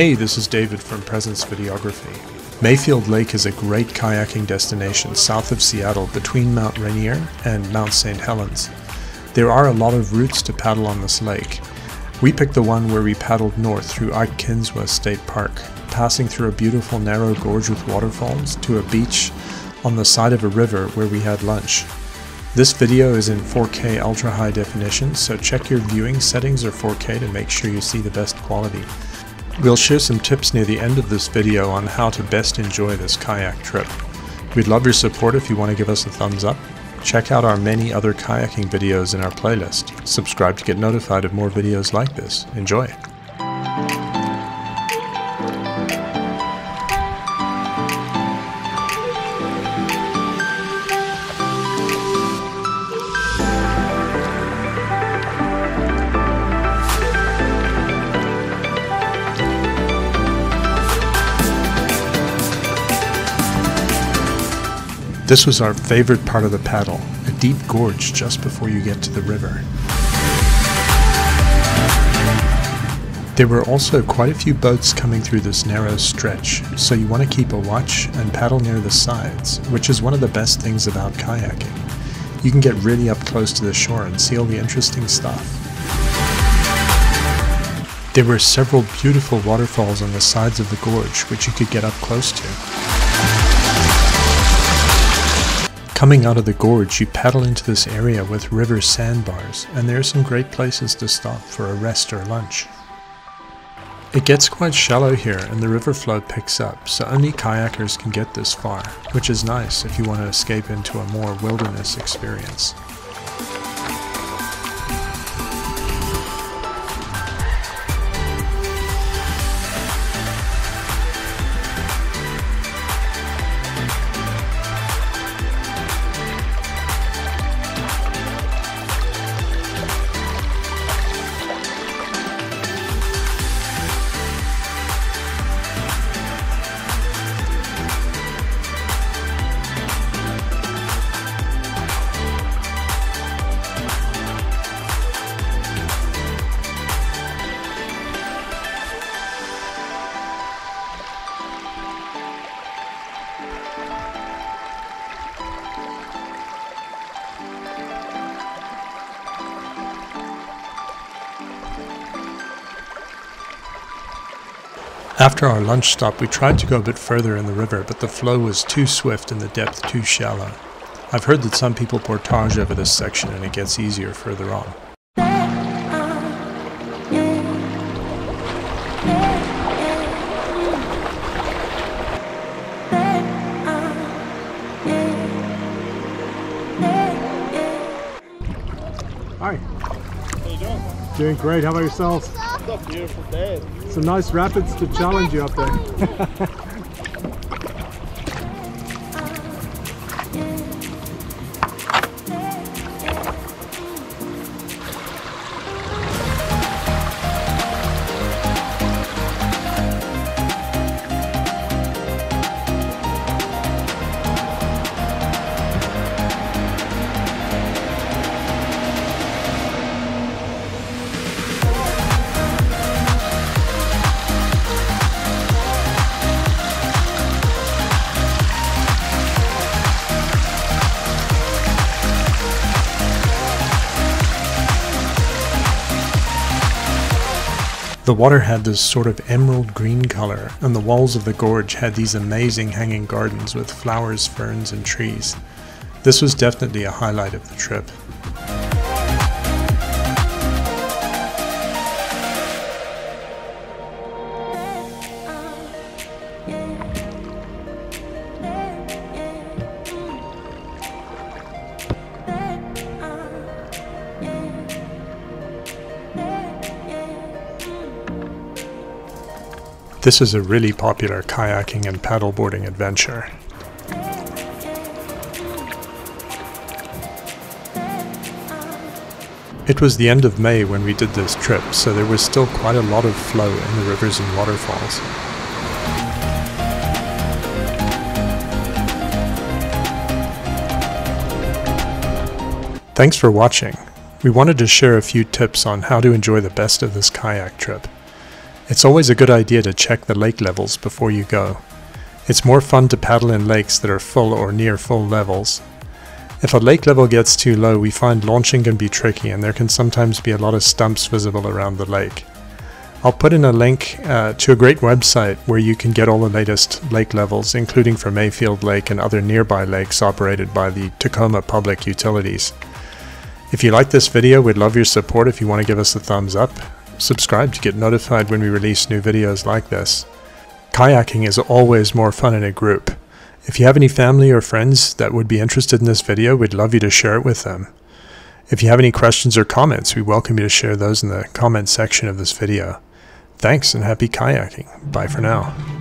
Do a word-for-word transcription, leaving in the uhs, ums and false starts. Hey, this is David from Presence Videography. Mayfield Lake is a great kayaking destination south of Seattle between Mount Rainier and Mount Saint Helens. There are a lot of routes to paddle on this lake. We picked the one where we paddled north through Ike Kinswa State Park, passing through a beautiful narrow gorge with waterfalls to a beach on the side of a river where we had lunch. This video is in four K ultra high definition, so check your viewing settings or four K to make sure you see the best quality. We'll share some tips near the end of this video on how to best enjoy this kayak trip. We'd love your support if you want to give us a thumbs up. Check out our many other kayaking videos in our playlist. Subscribe to get notified of more videos like this. Enjoy! This was our favorite part of the paddle, a deep gorge just before you get to the river. There were also quite a few boats coming through this narrow stretch, so you want to keep a watch and paddle near the sides, which is one of the best things about kayaking. You can get really up close to the shore and see all the interesting stuff. There were several beautiful waterfalls on the sides of the gorge, which you could get up close to. Coming out of the gorge, you paddle into this area with river sandbars, and there are some great places to stop for a rest or lunch. It gets quite shallow here and the river flow picks up, so only kayakers can get this far, which is nice if you want to escape into a more wilderness experience. After our lunch stop, we tried to go a bit further in the river, but the flow was too swift and the depth too shallow. I've heard that some people portage over this section and it gets easier further on. Hi. How you doing? Doing great. How about yourselves? It's a beautiful day. Some nice rapids to challenge you up there. The water had this sort of emerald green color, and the walls of the gorge had these amazing hanging gardens with flowers, ferns, and trees. This was definitely a highlight of the trip. This is a really popular kayaking and paddleboarding adventure. It was the end of May when we did this trip, so there was still quite a lot of flow in the rivers and waterfalls. Thanks for watching. We wanted to share a few tips on how to enjoy the best of this kayak trip. It's always a good idea to check the lake levels before you go. It's more fun to paddle in lakes that are full or near full levels. If a lake level gets too low, we find launching can be tricky, and there can sometimes be a lot of stumps visible around the lake. I'll put in a link uh, to a great website where you can get all the latest lake levels, including for Mayfield Lake and other nearby lakes operated by the Tacoma Public Utilities. If you like this video, we'd love your support if you want to give us a thumbs up. Subscribe to get notified when we release new videos like this. Kayaking is always more fun in a group. If you have any family or friends that would be interested in this video, we'd love you to share it with them. If you have any questions or comments, we welcome you to share those in the comment section of this video. Thanks and happy kayaking. Bye for now.